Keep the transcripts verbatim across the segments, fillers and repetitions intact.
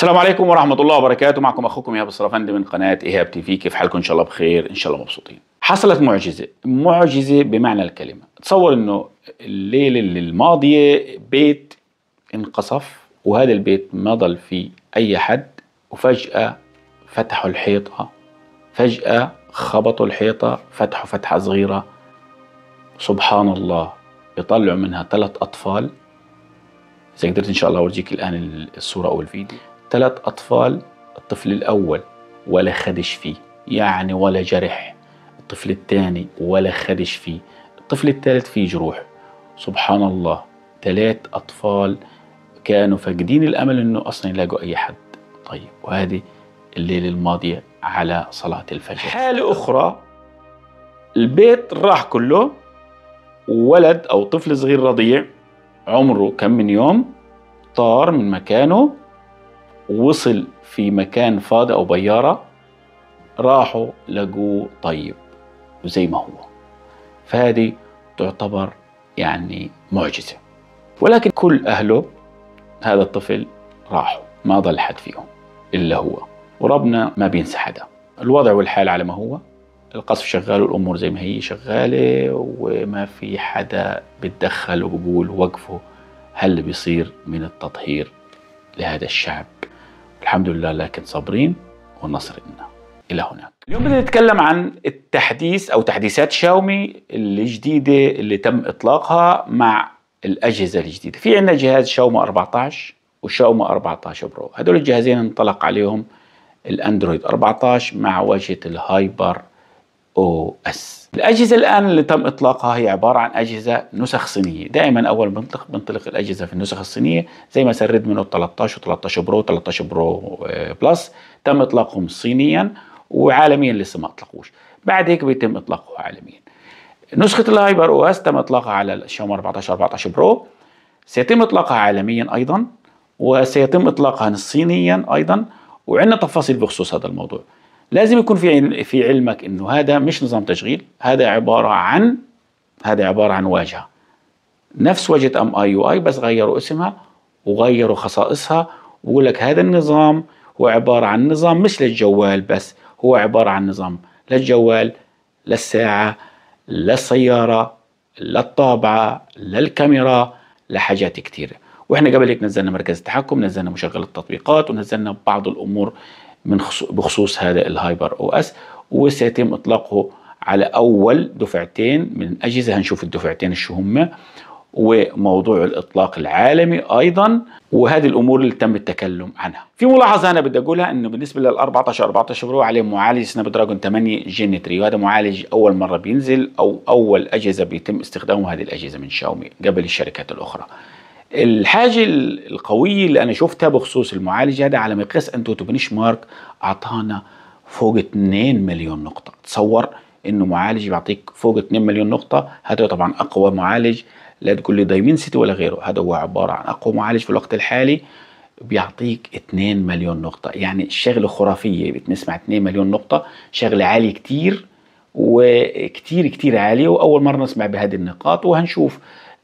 السلام عليكم ورحمه الله وبركاته. معكم اخوكم إيهاب الصرفاندي من قناه إيهاب تي في. كيف حالكم؟ ان شاء الله بخير، ان شاء الله مبسوطين. حصلت معجزه، معجزه بمعنى الكلمه. تصور انه الليله الماضيه بيت انقصف، وهذا البيت ما ضل فيه اي حد، وفجاه فتحوا الحيطه، فجاه خبطوا الحيطه، فتحوا فتحه صغيره، سبحان الله بيطلعوا منها ثلاث اطفال. اذا قدرت ان شاء الله اورجيك الان الصوره او الفيديو. ثلاث اطفال، الطفل الاول ولا خدش فيه، يعني ولا جرح. الطفل الثاني ولا خدش فيه، الطفل الثالث فيه جروح. سبحان الله، ثلاث اطفال كانوا فاقدين الامل انه اصلا يلاقوا اي حد. طيب، وهذه الليله الماضيه على صلاه الفجر. حاله اخرى، البيت راح كله، ولد او طفل صغير رضيع عمره كم من يوم طار من مكانه، وصل في مكان فاضي أو بيارة، راحوا لقوه طيب وزي ما هو. فهذه تعتبر يعني معجزة، ولكن كل أهله هذا الطفل راحوا، ما ضل حد فيهم إلا هو، وربنا ما بينسى حدا. الوضع والحال على ما هو، القصف شغال والأمور زي ما هي شغالة، وما في حدا بتدخل وبقول وقفوا هل بيصير من التطهير لهذا الشعب. الحمد لله، لكن صابرين والنصر لنا. إلى هناك. اليوم بدنا نتكلم عن التحديث أو تحديثات شاومي الجديدة اللي تم إطلاقها مع الأجهزة الجديدة. في عندنا جهاز شاومي أربعة عشر وشاومي أربعة عشر برو، هدول الجهازين انطلق عليهم الأندرويد أربعة عشر مع واجهة الهايبر او اس. الاجهزه الان اللي تم اطلاقها هي عباره عن اجهزه نسخ صينيه. دائما اول ما بنطلق بنطلق الاجهزه في النسخ الصينيه، زي ما صار ريدمي نوت ثلاثة عشر و13 برو و13 برو بلس، تم اطلاقهم صينيا، وعالميا لسه ما اطلقوش. بعد هيك بيتم اطلاقه عالميا. نسخه الهايبر او اس تم اطلاقها على الشاومي أربعة عشر أربعة عشر برو، سيتم اطلاقها عالميا ايضا، وسيتم اطلاقها صينيا ايضا. وعندنا تفاصيل بخصوص هذا الموضوع. لازم يكون في في علمك انه هذا مش نظام تشغيل، هذا عباره عن هذا عباره عن واجهه، نفس واجهه ام اي يو اي، بس غيروا اسمها وغيروا خصائصها، وبقول لك هذا النظام هو عباره عن نظام مش للجوال بس، هو عباره عن نظام للجوال، للساعه، للسياره، للطابعه، للكاميرا، لحاجات كثيره. واحنا قبل هيك نزلنا مركز التحكم، نزلنا مشغل التطبيقات، ونزلنا بعض الامور من بخصوص هذا الهايبر او اس، وسيتم اطلاقه على اول دفعتين من اجهزه. هنشوف الدفعتين شو هم، وموضوع الاطلاق العالمي ايضا، وهذه الامور اللي تم التكلم عنها. في ملاحظه انا بدي اقولها، انه بالنسبه لل أربعة عشر أربعة عشر برو عليه معالج سناب دراجون ثمانية جين ثلاثة، وهذا معالج اول مره بينزل، او اول اجهزه بيتم استخدامه هذه الاجهزه من شاومي قبل الشركات الاخرى. الحاجة القوية اللي أنا شفتها بخصوص المعالج هذا على مقياس أنتوتو بنش مارك، أعطانا فوق اثنين مليون نقطة. تصور إنه معالج بيعطيك فوق اثنين مليون نقطة، هذا طبعا أقوى معالج، لا تقول لي دايمنسيتي ولا غيره، هذا هو عبارة عن أقوى معالج في الوقت الحالي، بيعطيك اثنين مليون نقطة، يعني شغلة خرافية. بتسمع اثنين مليون نقطة، شغلة عالية كتير، وكتير كتير عالية، وأول مرة نسمع بهذه النقاط. وهنشوف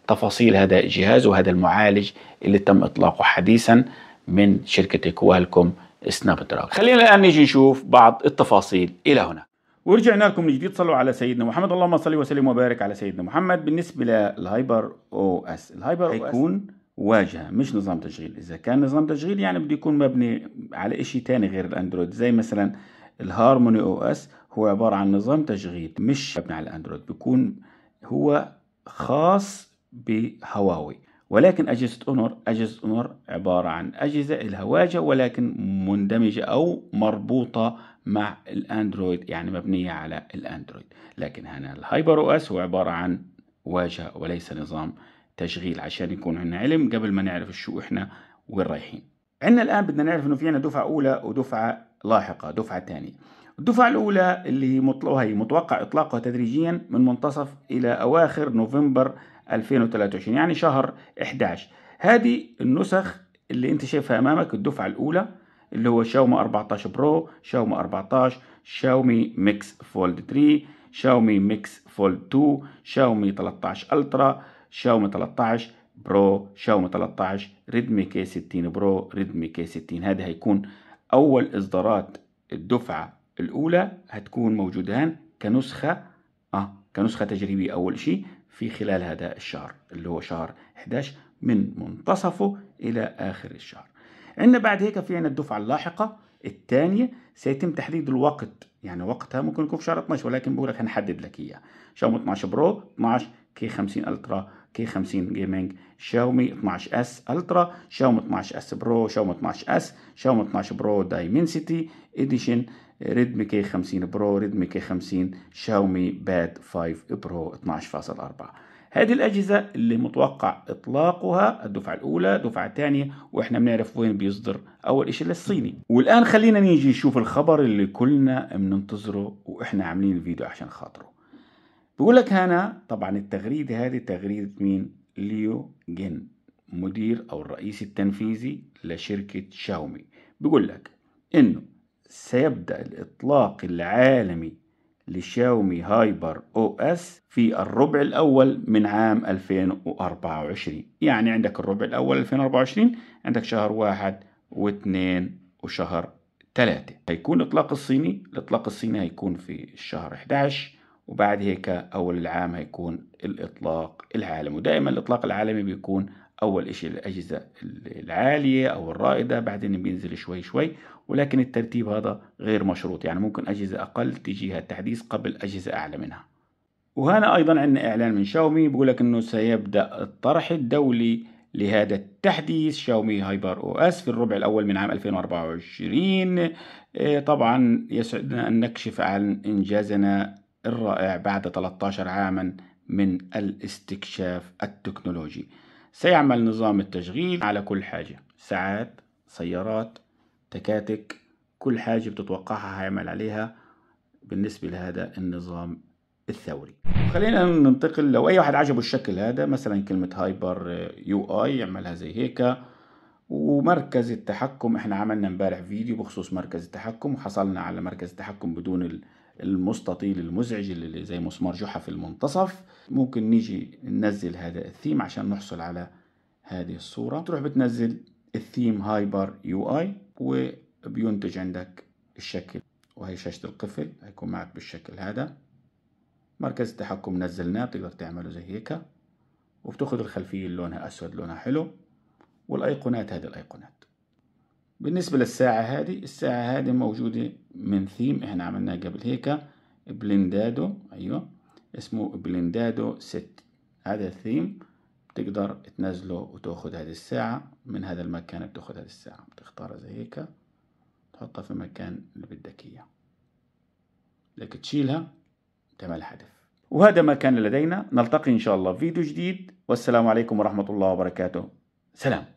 تفاصيل هذا الجهاز وهذا المعالج اللي تم اطلاقه حديثا من شركه كوالكوم سناب دراجون. خلينا الان نيجي نشوف بعض التفاصيل. الى هنا ورجعنا لكم من جديد. صلوا على سيدنا محمد، اللهم صل وسلم وبارك على سيدنا محمد. بالنسبه للهايبر او اس، الهايبر هيكون واجهه مش نظام تشغيل. اذا كان نظام تشغيل يعني بده يكون مبني على شيء ثاني غير الاندرويد، زي مثلا الهارموني او اس هو عباره عن نظام تشغيل مش مبني على الاندرويد، بيكون هو خاص بهواوي. ولكن أجهزة اونر، أجهزة اونر عبارة عن أجهزة إلها واجهة، ولكن مندمجة أو مربوطة مع الأندرويد، يعني مبنية على الأندرويد. لكن هنا الهايبر أو إس هو عبارة عن واجهة وليس نظام تشغيل، عشان يكون عندنا علم قبل ما نعرف شو إحنا وين رايحين. عندنا الآن بدنا نعرف إنه في عندنا دفعة أولى ودفعة لاحقة، دفعة ثانية. الدفعة الأولى اللي هي متوقع إطلاقها تدريجيا من منتصف إلى أواخر نوفمبر ألفين وثلاثة وعشرين، يعني شهر أحد عشر. هذه النسخ اللي انت شايفها امامك، الدفعه الاولى اللي هو شاومي أربعة عشر برو، شاومي أربعة عشر، شاومي ميكس فولد ثلاثة، شاومي ميكس فولد اثنين، شاومي ثلاثة عشر الترا، شاومي ثلاثة عشر برو، شاومي ثلاثة عشر، ريدمي كي ستين برو، ريدمي كي ستين. هذا هيكون أول إصدارات الدفعة الأولى، هتكون موجودان كنسخة آه كنسخة تجريبية أول شيء في خلال هذا الشهر اللي هو شهر إحدى عشر من منتصفه إلى آخر الشهر. عندنا بعد هيك في عندنا الدفعة اللاحقة الثانية، سيتم تحديد الوقت، يعني وقتها ممكن يكون في شهر اثني عشر، ولكن بقول لك هنحدد لك إياه. شاومي اثني عشر برو، اثني عشر كي خمسين الترا، كي خمسين جيمنج، شاومي اثني عشر اس الترا، شاومي اثني عشر اس برو، شاومي اثني عشر اس، شاومي اثني عشر برو دايمنسيتي اديشن، ريدمي كي خمسين برو، ريدمي كي خمسين، شاومي باد خمسة برو اثني عشر فاصلة أربعة. هذه الأجهزة اللي متوقع إطلاقها الدفعة الأولى، دفعة ثانية، وإحنا بنعرف وين بيصدر أول إشي للصيني. والآن خلينا نيجي نشوف الخبر اللي كلنا بننتظره وإحنا عاملين الفيديو عشان خاطره. بيقول لك هنا طبعا التغريدة هذه تغريدة مين؟ ليو جين، مدير أو الرئيس التنفيذي لشركة شاومي. بيقول لك إنه سيبدأ الإطلاق العالمي لشاومي هايبر أو إس في الربع الأول من عام ألفين وأربعة وعشرين. يعني عندك الربع الأول ألفين وأربعة وعشرين، عندك شهر واحد واثنين وشهر ثلاثة. هيكون إطلاق الصيني، الإطلاق الصيني هيكون في الشهر إحدى عشر، وبعد هيك أول العام هيكون الإطلاق العالمي. ودائما الإطلاق العالمي بيكون أول إشي الأجهزة العالية أو الرائدة، بعدين بينزل شوي شوي، ولكن الترتيب هذا غير مشروط، يعني ممكن أجهزة أقل تجيها التحديث قبل أجهزة أعلى منها. وهنا أيضا عندنا إعلان من شاومي بيقول لك إنه سيبدأ الطرح الدولي لهذا التحديث شاومي هايبر أو إس في الربع الأول من عام ألفين وأربعة وعشرين. طبعا يسعدنا أن نكشف عن إنجازنا الرائع بعد ثلاثة عشر عاما من الاستكشاف التكنولوجي. سيعمل نظام التشغيل على كل حاجة، ساعات، سيارات، تكاتك، كل حاجة بتتوقعها هيعمل عليها بالنسبة لهذا النظام الثوري. خلينا ننتقل، لو أي واحد عجبه الشكل هذا، مثلا كلمة هايبر يو آي يعملها زي هيك. ومركز التحكم، احنا عملنا امبارح فيديو بخصوص مركز التحكم، وحصلنا على مركز التحكم بدون المستطيل المزعج اللي زي مسمار جحا في المنتصف. ممكن نيجي ننزل هذا الثيم عشان نحصل على هذه الصورة. تروح بتنزل الثيم هايبر يو اي وبينتج عندك الشكل، وهي شاشة القفل هيكون معك بالشكل هذا. مركز التحكم نزلناه، بتقدر تعمله زي هيك، وبتاخد الخلفية اللي لونها أسود، لونها حلو، والأيقونات هذه الأيقونات. بالنسبة للساعة هذه، الساعة هذه موجودة من ثيم احنا عملناه قبل هيك، بلندادو، ايوه اسمه بلندادو ست. هذا الثيم بتقدر تنزله وتاخد هذه الساعة من هذا المكان، بتاخد هذه الساعة بتختارها زي هيك، تحطها في المكان اللي بدك اياه، بدك تشيلها تعمل حذف. وهذا ما كان لدينا، نلتقي ان شاء الله في فيديو جديد، والسلام عليكم ورحمة الله وبركاته. سلام.